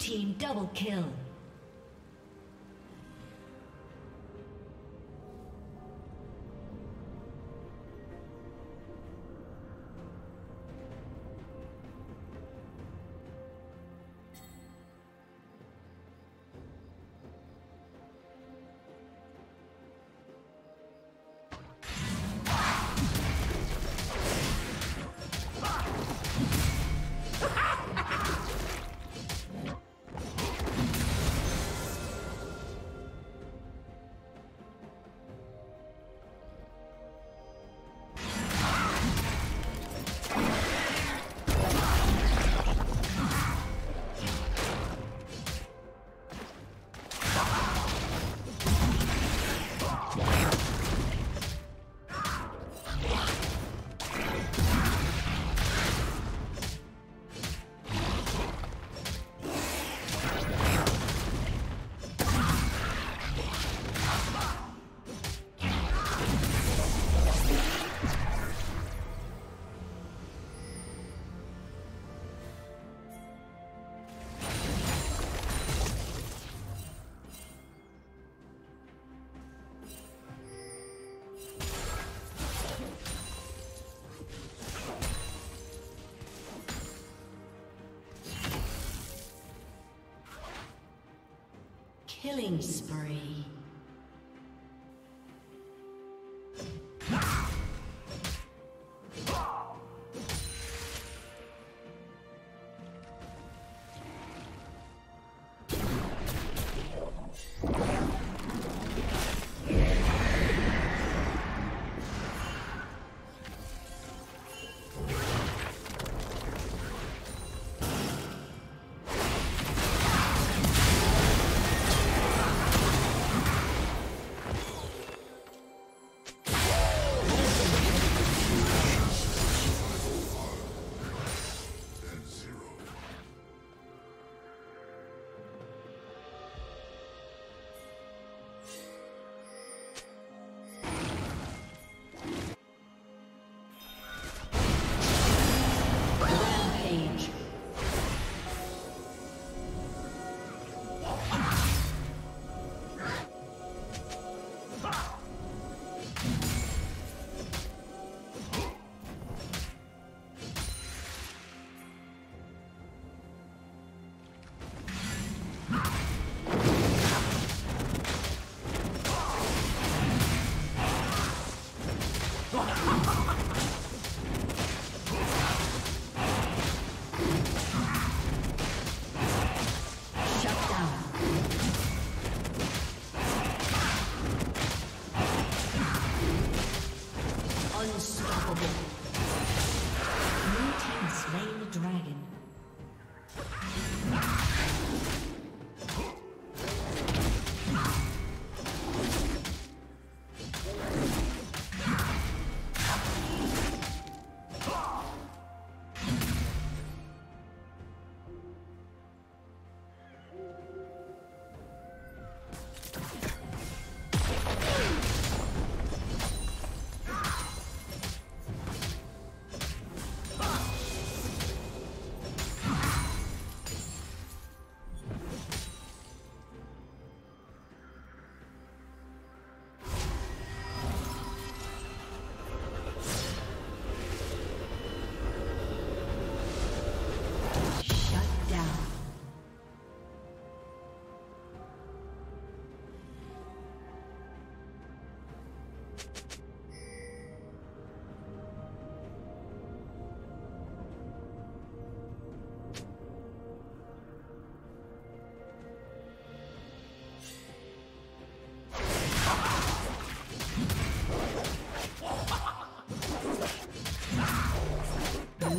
team double kill. Killing spree. Blue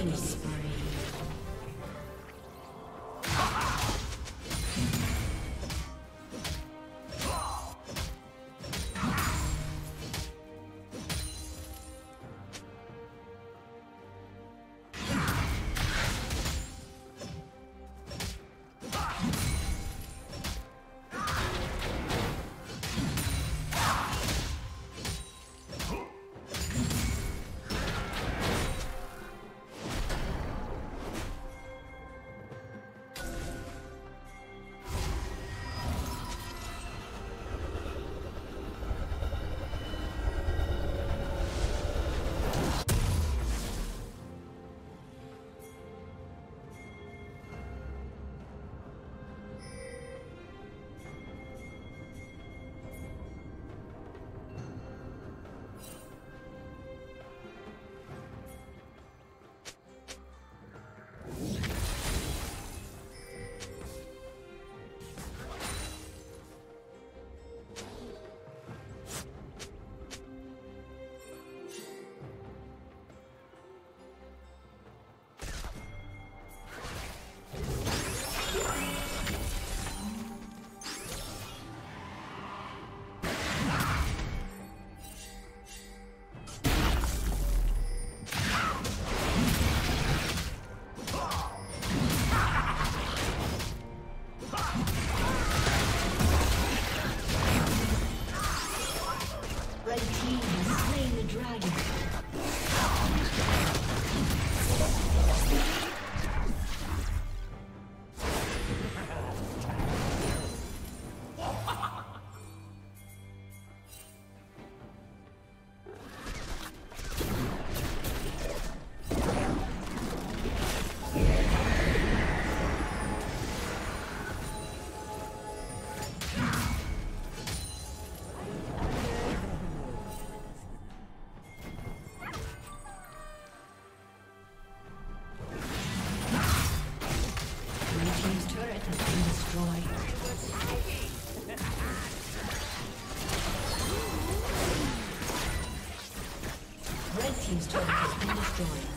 Killing spree. Team's turret has been destroyed.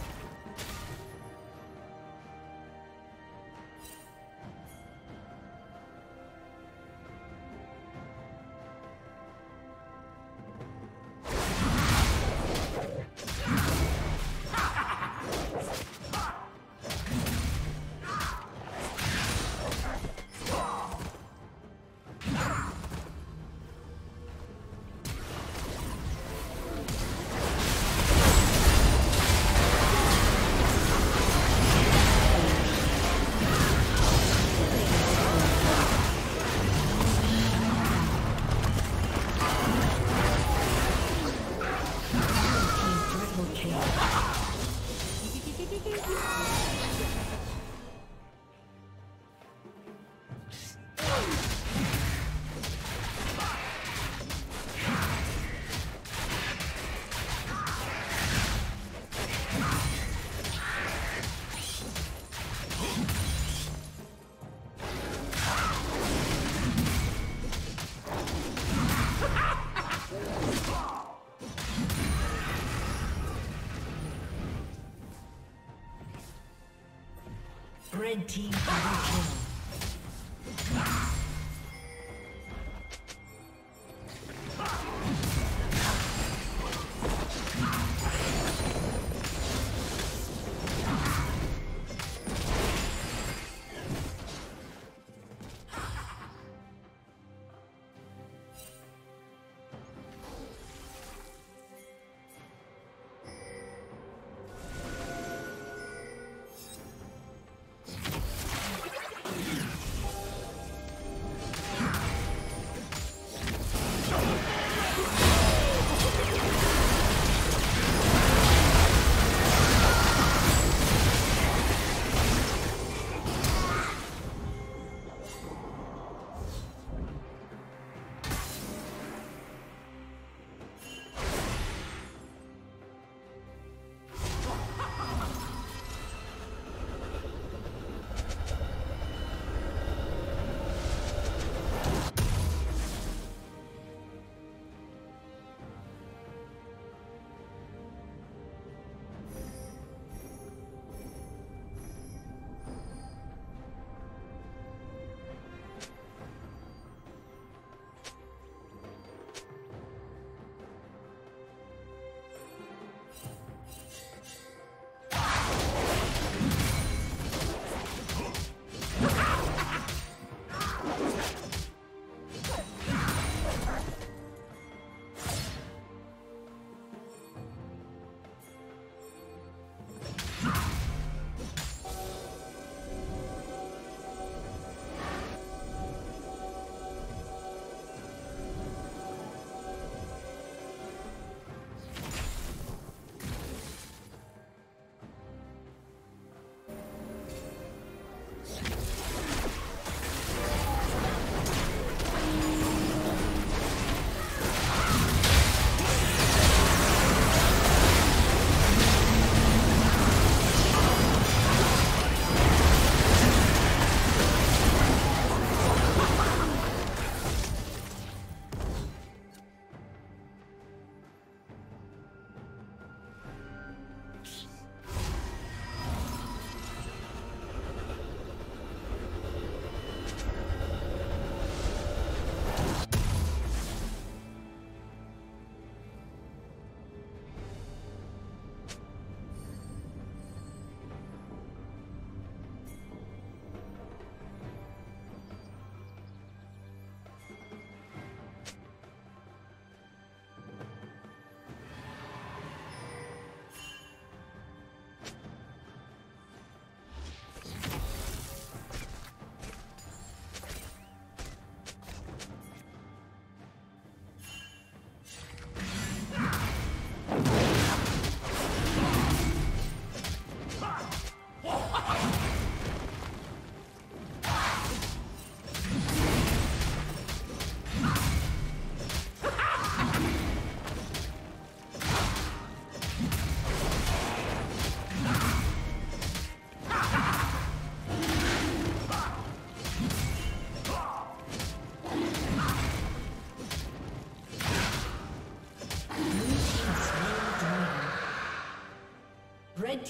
Red team double kill. Red